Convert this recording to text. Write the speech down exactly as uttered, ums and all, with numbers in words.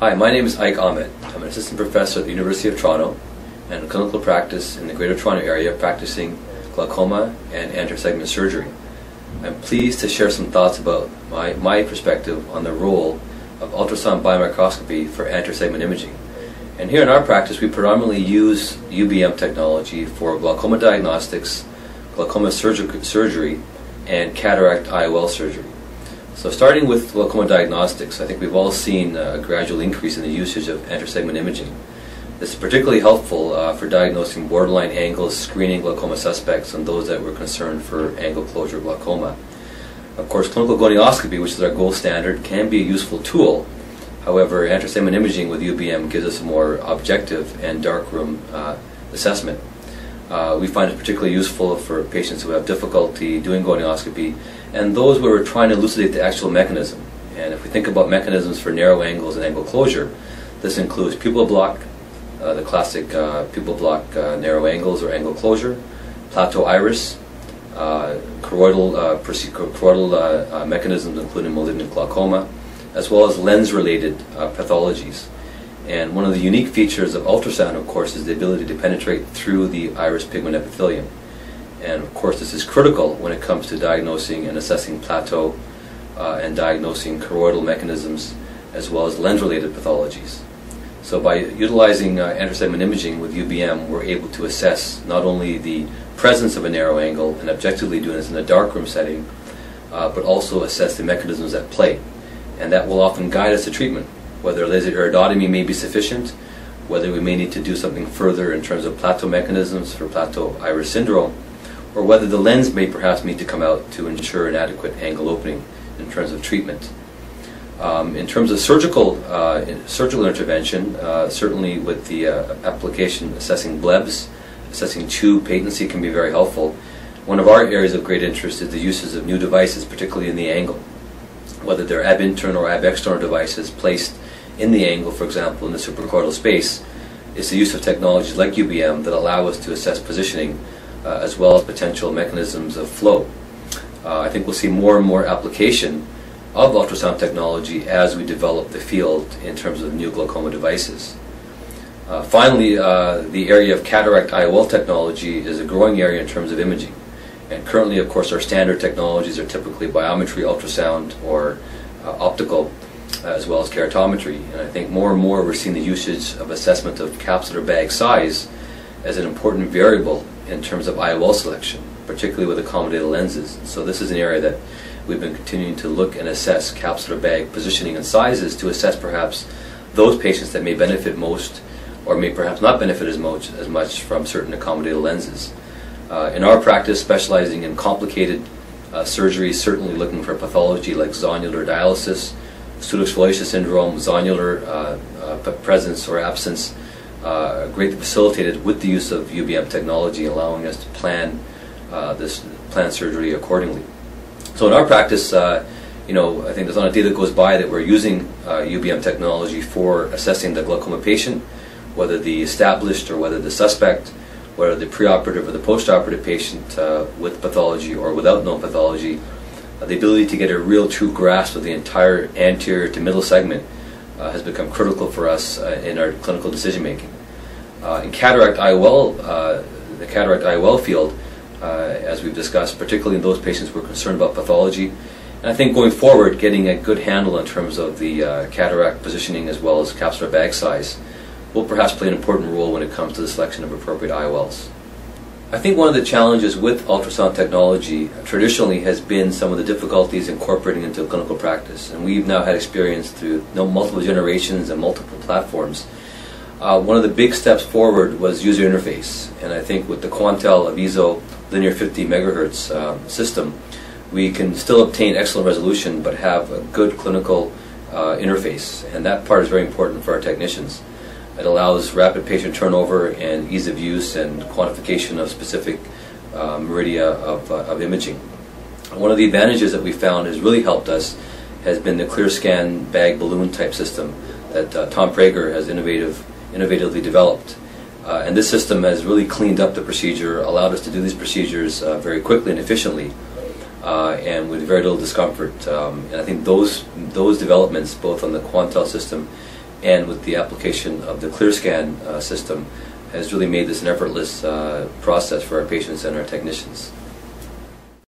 Hi, my name is Ike Ahmed. I'm an assistant professor at the University of Toronto and in clinical practice in the Greater Toronto Area practicing glaucoma and antersegment surgery. I'm pleased to share some thoughts about my, my perspective on the role of ultrasound biomicroscopy for antersegment imaging. And here in our practice, we predominantly use U B M technology for glaucoma diagnostics, glaucoma surgery, and cataract I O L surgery. So starting with glaucoma diagnostics, I think we've all seen a gradual increase in the usage of antersegment imaging. This is particularly helpful uh, for diagnosing borderline angles, screening glaucoma suspects, and those that were concerned for angle closure glaucoma. Of course, clinical gonioscopy, which is our gold standard, can be a useful tool. However, antersegment imaging with U B M gives us a more objective and darkroom uh, assessment. Uh, we find it particularly useful for patients who have difficulty doing gonioscopy and those where we're trying to elucidate the actual mechanism. And if we think about mechanisms for narrow angles and angle closure, this includes pupil block, uh, the classic uh, pupil block uh, narrow angles or angle closure, plateau iris, uh, choroidal, uh, choroidal uh, uh, mechanisms including malignant glaucoma, as well as lens-related uh, pathologies. And one of the unique features of ultrasound, of course, is the ability to penetrate through the iris pigment epithelium. And of course, this is critical when it comes to diagnosing and assessing plateau uh, and diagnosing choroidal mechanisms as well as lens-related pathologies. So by utilizing uh, antersegment imaging with U B M, we're able to assess not only the presence of a narrow angle and objectively doing this in a darkroom setting, uh, but also assess the mechanisms at play. And that will often guide us to treatment, whether laser iridotomy may be sufficient, whether we may need to do something further in terms of plateau mechanisms for plateau iris syndrome, or whether the lens may perhaps need to come out to ensure an adequate angle opening in terms of treatment. Um, in terms of surgical, uh, surgical intervention, uh, certainly with the uh, application assessing blebs, assessing tube patency can be very helpful. One of our areas of great interest is the uses of new devices, particularly in the angle, whether they're ab-internal or ab-external devices placed in the angle, for example, in the suprachoroidal space. It's the use of technologies like U B M that allow us to assess positioning uh, as well as potential mechanisms of flow. Uh, I think we'll see more and more application of ultrasound technology as we develop the field in terms of new glaucoma devices. Uh, finally, uh, the area of cataract I O L technology is a growing area in terms of imaging. And currently, of course, our standard technologies are typically biometry, ultrasound, or uh, optical, uh, as well as keratometry. And I think more and more we're seeing the usage of assessment of capsular bag size as an important variable in terms of I O L selection, particularly with accommodative lenses. So this is an area that we've been continuing to look and assess capsular bag positioning and sizes to assess perhaps those patients that may benefit most or may perhaps not benefit as much, as much from certain accommodative lenses. Uh, in our practice, specializing in complicated uh, surgery, certainly looking for pathology like zonular dialysis, pseudoexfoliation syndrome, zonular uh, uh, presence or absence, uh, greatly facilitated with the use of U B M technology, allowing us to plan uh, this plan surgery accordingly. So in our practice, uh, you know, I think there's not a day that goes by that we're using uh, U B M technology for assessing the glaucoma patient, whether the established or whether the suspect, whether the preoperative or the postoperative patient uh, with pathology or without known pathology, uh, the ability to get a real true grasp of the entire anterior to middle segment uh, has become critical for us uh, in our clinical decision making. Uh, in cataract I O L, uh, the cataract I O L field, uh, as we've discussed, particularly in those patients who are concerned about pathology, and I think going forward, getting a good handle in terms of the uh, cataract positioning as well as capsular bag size will perhaps play an important role when it comes to the selection of appropriate I O Ls. I think one of the challenges with ultrasound technology traditionally has been some of the difficulties incorporating into clinical practice, and we've now had experience through you know, multiple generations and multiple platforms. Uh, one of the big steps forward was user interface, and I think with the Quantel Avizo linear fifty megahertz um, system, we can still obtain excellent resolution but have a good clinical uh, interface, and that part is very important for our technicians. It allows rapid patient turnover and ease of use and quantification of specific uh, meridia of, uh, of imaging. One of the advantages that we found has really helped us has been the ClearScan bag balloon type system that uh, Tom Prager has innovative, innovatively developed. Uh, and this system has really cleaned up the procedure, allowed us to do these procedures uh, very quickly and efficiently uh, and with very little discomfort. Um, and I think those, those developments, both on the Quantel system and with the application of the ClearScan uh, system has really made this an effortless uh, process for our patients and our technicians.